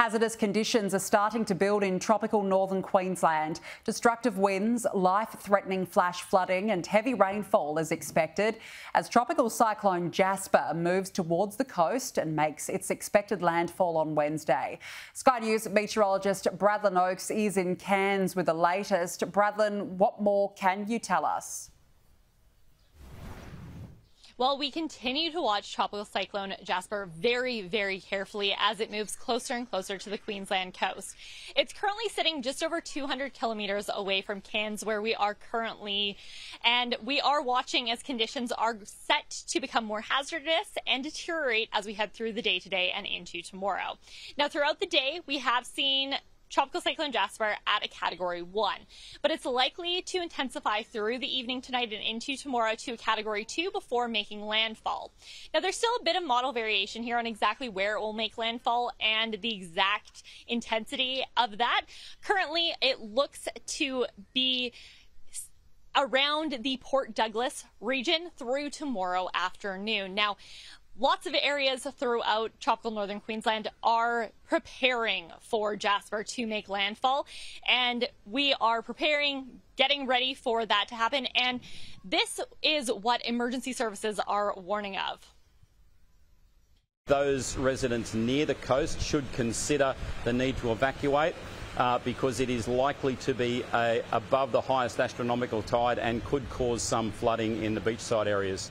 Hazardous conditions are starting to build in tropical northern Queensland. Destructive winds, life-threatening flash flooding and heavy rainfall is expected as Tropical Cyclone Jasper moves towards the coast and makes its expected landfall on Wednesday. Sky News meteorologist Bradley Oakes is in Cairns with the latest. Bradley, what more can you tell us? Well, we continue to watch Tropical Cyclone Jasper very, very carefully as it moves closer and closer to the Queensland coast. It's currently sitting just over 200 kilometres away from Cairns, where we are currently, and we are watching as conditions are set to become more hazardous and deteriorate as we head through the day today and into tomorrow. Now, throughout the day, we have seen Tropical Cyclone Jasper at a Category 1, but it's likely to intensify through the evening tonight and into tomorrow to a Category 2 before making landfall. Now, there's still a bit of model variation here on exactly where it will make landfall and the exact intensity of that. Currently, it looks to be around the Port Douglas region through tomorrow afternoon. Now, lots of areas throughout tropical northern Queensland are preparing for Jasper to make landfall, and we are preparing, getting ready for that to happen, and this is what emergency services are warning of. Those residents near the coast should consider the need to evacuate because it is likely to be above the highest astronomical tide and could cause some flooding in the beachside areas.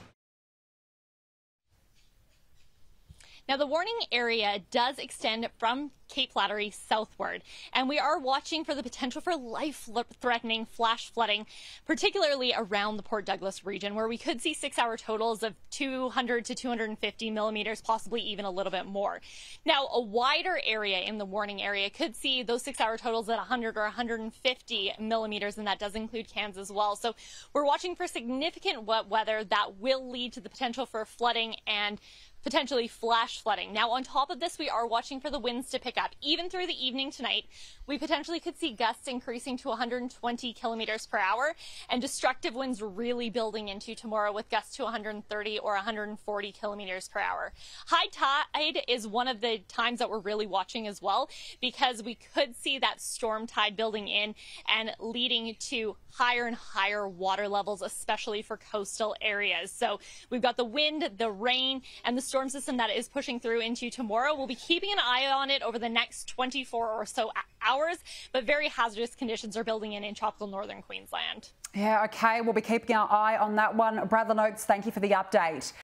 Now, the warning area does extend from Cape Flattery southward, and we are watching for the potential for life-threatening flash flooding, particularly around the Port Douglas region, where we could see 6-hour totals of 200 to 250 millimeters, possibly even a little bit more. Now, a wider area in the warning area could see those 6-hour totals at 100 or 150 millimeters, and that does include Cairns as well. So we're watching for significant wet weather that will lead to the potential for flooding and potentially flash flooding. Now, on top of this, we are watching for the winds to pick up. Even through the evening tonight, we potentially could see gusts increasing to 120 kilometers per hour, and destructive winds really building into tomorrow with gusts to 130 or 140 kilometers per hour. High tide is one of the times that we're really watching as well, because we could see that storm tide building in and leading to higher and higher water levels, especially for coastal areas. So we've got the wind, the rain, and the storm system that is pushing through into tomorrow. We'll be keeping an eye on it over the next 24 or so hours, but very hazardous conditions are building in tropical northern Queensland. Yeah, okay, we'll be keeping our eye on that one. Bradley Oakes, thank you for the update.